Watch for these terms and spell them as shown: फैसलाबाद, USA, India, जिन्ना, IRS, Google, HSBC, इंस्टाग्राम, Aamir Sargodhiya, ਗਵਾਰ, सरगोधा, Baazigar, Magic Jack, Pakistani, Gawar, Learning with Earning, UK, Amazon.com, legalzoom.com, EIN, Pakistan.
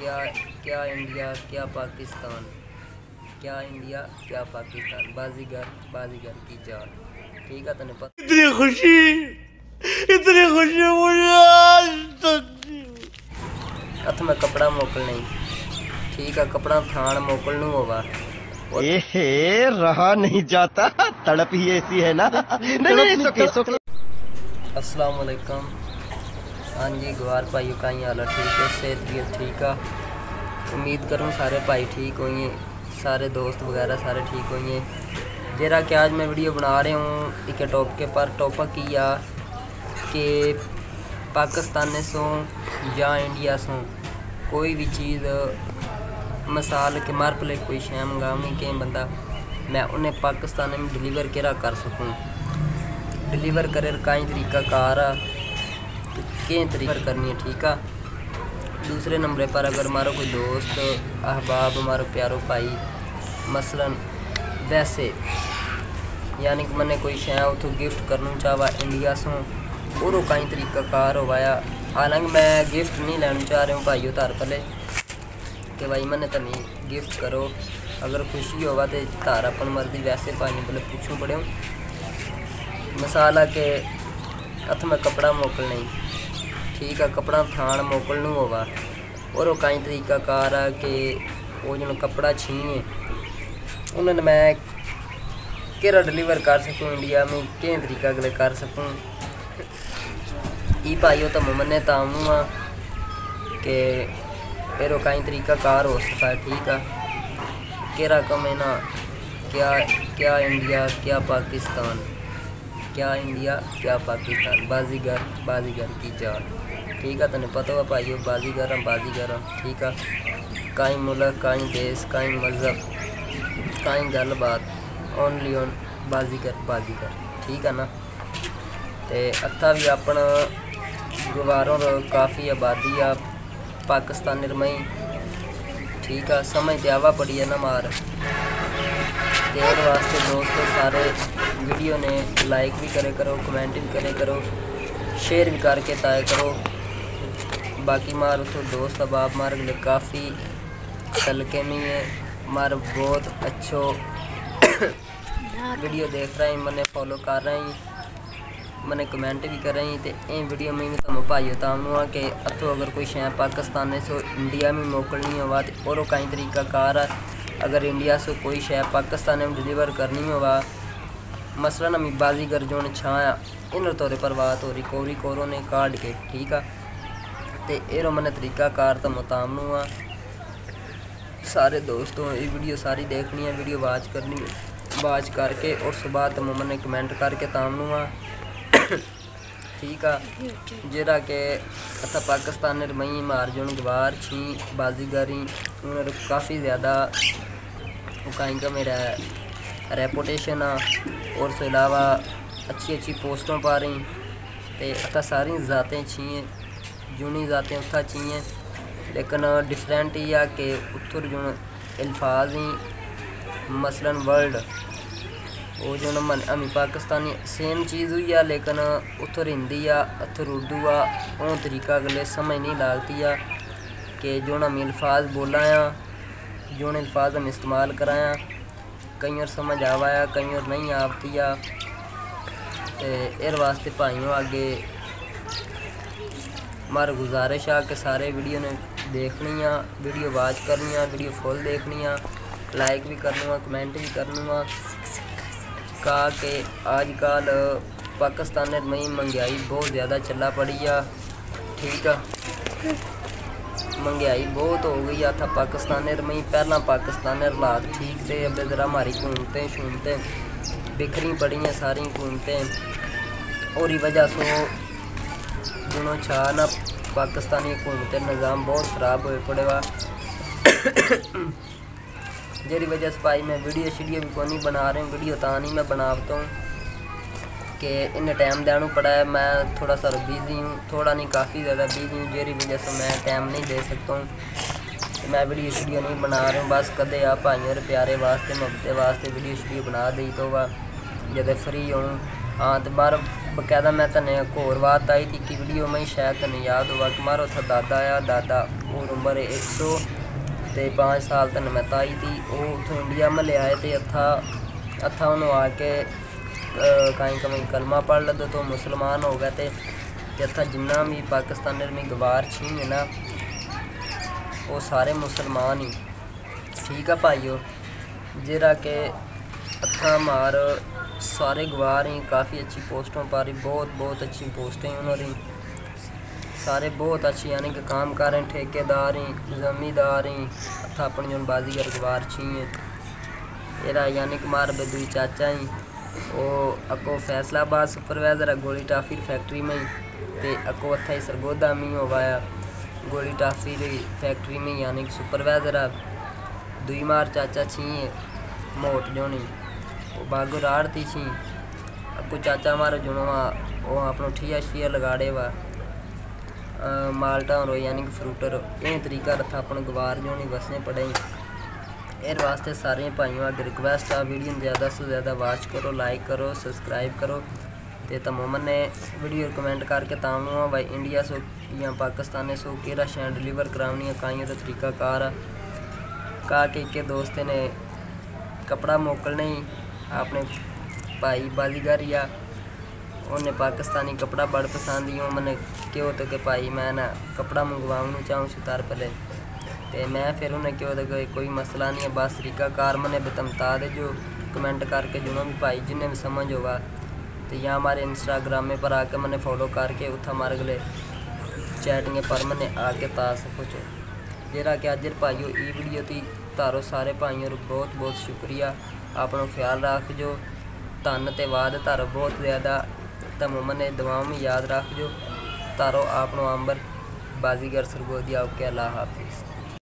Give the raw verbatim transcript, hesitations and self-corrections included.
क्या क्या इंडिया क्या पाकिस्तान, क्या इंडिया क्या पाकिस्तान, बाजीगर बाजीगर की जान। ठीक है, तने पता। इतनी खुशी इतनी खुशी मुझे आज तक। अथ मैं कपड़ा मोकल नहीं। ठीक है, कपड़ा थान मोकल नहीं होगा। ये रहा नहीं जाता, तड़प ही ऐसी है ना। अस्सलाम वालेकुम। हाँ जी, गवार भाई कहीं हालत ठीक है, सेहत भी ठीक है। उम्मीद करूँ सारे भाई ठीक होइए, सारे दोस्त वगैरह सारे ठीक होइए। जरा कि आज मैं वीडियो बना रहे हूँ एक टॉपिक पर। टॉपिक या कि पाकिस्तान सो या इंडिया सो कोई भी चीज़ मसाल के मार प्लेट कोई शैम गामी के बंदा मैं उन्हें पाकिस्तान में डिलीवर केरा कर सकूँ। डिलीवर करे कई तरीका कार तो कें तरीवर करनी है। ठीक है। दूसरे नंबर पर अगर मारो कोई दोस्त अहबाब मारो प्यारो भाई मसलन वैसे यानी कि मैंने कोई शै उतो गिफ्ट करना चाहवा इंडिया सो और कई तरीका कार होवाया। हालांकि मैं गिफ्ट नहीं लैना चाह रहा हूँ भाई उतार पले कि भाई मैंने तो नहीं गिफ्ट करो, अगर खुशी होगा तो तार अपन मर्जी। वैसे पानी बोले पूछूं पड़े मसाला के हथ में कपड़ा मोकल नहीं। ठीक है, कपड़ा थान मोकल नहीं होगा और कई तरीका कार आ कि वो जो कपड़ा छीए उन्होंने मैं केरा डिलीवर कर सकूँ इंडिया में, कें तरीका गले कर सकूँ। ई भाई तो ममने तामू हाँ कि फिर वो कई तरीका कार हो सकता है। ठीक है, केरा कम है ना। क्या क्या इंडिया क्या पाकिस्तान, क्या इंडिया क्या पाकिस्तान, बाजीगर बाजीगर की जान। ठीक है, तने पता हुआ भाई हो बाजीगर हम बाजीगर हम। ठीक है, कई मुल्क कई देश कई मजहब कई गल बात ओनली ओन बाजीगर बाजीगर। ठीक है ना। तो अथा भी अपन गवारों काफ़ी आबादी आ पाकिस्तान निर्मई। ठीक है, समझ दवा पड़ी है ना मार। तेरे वास्ते दोस्तों सारे वीडियो ने लाइक भी करे करो, कमेंट भी करे करो, शेयर भी करके तय करो। बाकी मार उस दोस्त अबाब मार गले काफ़ी हल्के में है मार, बहुत अच्छो वीडियो देख रहे हैं, मैंने फॉलो कर रहे हैं, मैंने कमेंट भी कर रही हैं। तो ये वीडियो में भी तुम भाई बताऊँगा कि अतो अगर कोई शै पाकिस्तान सो इंडिया में मोकलनी होवा तो और कई तरीका कार है। अगर इंडिया से कोई शै पाकिस्तान में डिलीवर करनी होवा मसलन अमी बाजीगर जो छाया इन तौर पर बात हो रिकवरी कोरो ने काट के। ठीक है, तो एरो मैंने तरीका कार तो बताऊँगा सारे दोस्तों। ये वीडियो सारी देखनी है, वीडियो वाच करनी वाच करके और सुबह तुम मैंने कमेंट करके तामूँगा। ठीक है, जरा कि असा पाकिस्तान रमई मार जो गवार छी बाजीगरी उन्होंने काफ़ी ज़्यादा उकाई का मेरा रेपूटेशन है और उसके अलावा अच्छी अच्छी पोस्टों पा रही। तो असा सारी जातें छी जूनी जातें उथा छी लेकिन डिफरेंट ही आ कि उतर जो अल्फाज ही मसलन वर्ल्ड वो जो मन अमी पाकिस्तानी सेम चीज़ हुई है लेकिन उधर हिंदी आ उधर उर्दू आ उन तरीका गले समझ नहीं लगती है कि जो अमी अल्फाज बोला या जो अल्फाज हम इस्तेमाल कराया कई और समझ आवाया कई और नहीं आती है। इस वास्ते भाइयों आगे मार गुजारिश आ कि सारे वीडियो ने देखनी आ, वीडियो वाच करनी आ, वीडियो फुल देखनी आ, लाइक भी करना कमेंट भी करना। कहा कि आजकल पाकिस्तान में महंगाई बहुत ज़्यादा चला पड़ी है। ठीक है, महंगाई बहुत हो गई है था पाकिस्तान में। पहला पाकिस्तान हालात ठीक थे, अब जरा हमारी हुकूमतें शूमतें बिखरी पड़ी हैं सारी हुकूमतें और वजह से दोनों छा ना पाकिस्तानी हुकूमतें निज़ाम बहुत ख़राब हो पड़े वा। जेरी वजह से भाई मैं वीडियो शीडियो भी को नहीं बना रहा हूँ, वीडियो तो नहीं मैं बनाता हूँ कि इन टाइम देना पड़ा है। मैं थोड़ा सा बिज़ी हूँ, थोड़ा नहीं काफ़ी ज़्यादा बिज़ी हूँ, जेरी वजह से मैं टाइम नहीं दे सकता हूँ। मैं वीडियो शीडियो नहीं बना रहा हूँ, बस कदे आप भाइयों और प्यारे वास्ते मुफ्त वास्ते वीडियो शीडियो बना दी तो वह जब फ्री हूँ हाँ तो मारो बकायदा मैं तेने एक होर बात आई थी कि वीडियो में शायद तेने याद होगा कि मारो था दादा आया दादा और उम्र एक सौ तो पाँच साल तेन मैं आई थी वो उतो इंडिया में ले आए थे अथा अथा उन्होंने आके कहीं कहीं कलमा पढ़ लगो तो मुसलमान हो गए थे अथा जिन्ना भी पाकिस्तान में गवार छीन है ना वो सारे मुसलमान ही ठीक है भाईओ जरा के अथा मार सारे गवार ही काफ़ी अच्छी पोस्टों पर ही बहुत बहुत अच्छी पोस्टें उन्होंने सारे बहुत अच्छी यानी कि काम कर रहे हैं ठेकेदार ही जमींदार ही अथा अपनी जो बाजीगर गवार छीए एरा यानी कि मार बेदुई चाचा ही वो अको फैसलाबाद सुपरवाइजर गोली टाफी फैक्ट्री में ही अको अथा ही सरगोधा में होवाया गोली टाफी फैक्ट्री में यानी कि सुपरवाइजर है दुई मार चाचा छीए मोट जोनी बागो राड़ थी छी आपको चाचा मारो जो वो अपनों ठिया शिया लगाड़े वा माल्टा रो यानी कि फ्रूटर ये तरीका रखा अपन गवार जो नहीं बसने पड़े इस वास्ते सारे भाइयों अगर रिक्वेस्ट आ वीडियो ज़्यादा से ज़्यादा वॉच करो लाइक करो सब्सक्राइब करो तो तमोमन ने वीडियो कमेंट करके तामू भाई इंडिया सो या पाकिस्तान सो केरा शैन डिलीवर करानी काइयों का तरीका कार का के, के दोस्त ने कपड़ा मोकलने अपने भाई बाजीगर या उन्हें पाकिस्तानी कपड़ा बड़ा पसंद ही मैंने क्यों तो कि भाई मैं ना कपड़ा मंगवाऊँ चाहूँ सुतार पले तो मैं फिर उन्हें क्यों तो कोई मसला नहीं है बस तरीका कार मैंने बतमता दे जो कमेंट करके जो भी भाई जिन्हें भी समझ होगा तो यहाँ हमारे इंस्टाग्राम पर आके मैंने फॉलो करके उतना हमारे गले चैटिंग पर मैंने आके पा सको जो जरा कि अजर भाइयों ई वीडियो थी तारो सारे भाइयों बहुत बहुत शुक्रिया अपनों ख्याल रखो धन तो वाद तारो बहुत ज़्यादा तमोमन ने दुआओं में याद रखो तारो आपनों अंबर बाजीगर सरगोधिया ओके अल्लाह हाफिज़।